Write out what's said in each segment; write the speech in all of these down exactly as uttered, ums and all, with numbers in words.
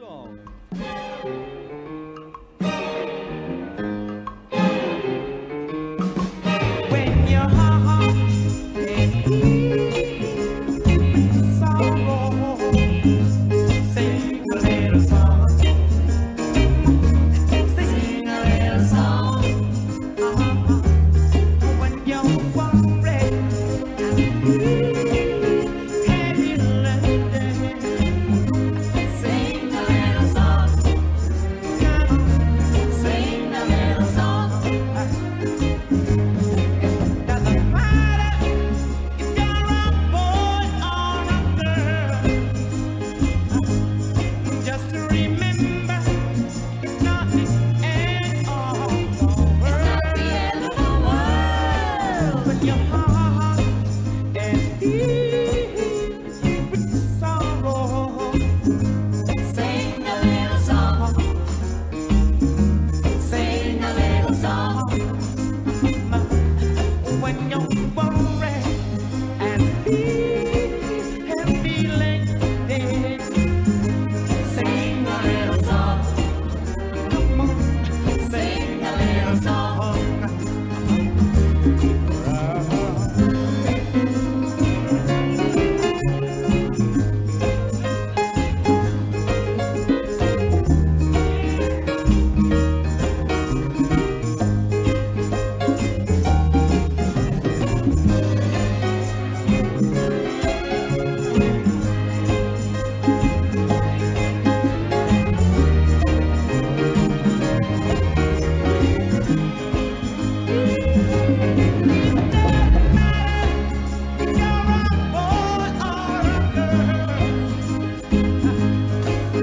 song. When your heart is in sorrow, sing a little song. Sing a little song. Uh-huh. When you're worried, your heart and deep with sorrow, sing a little song, sing a little song. When you're worried and deep and feeling dead, sing a little song. Come on, sing a little song.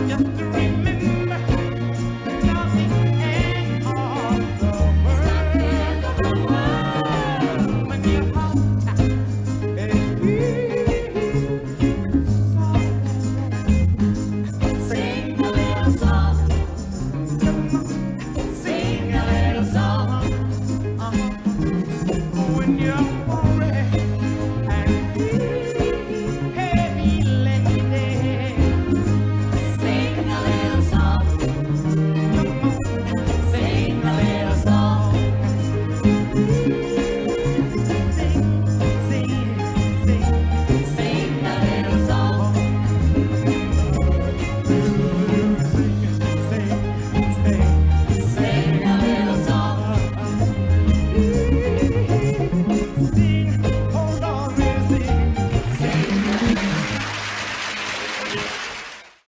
Just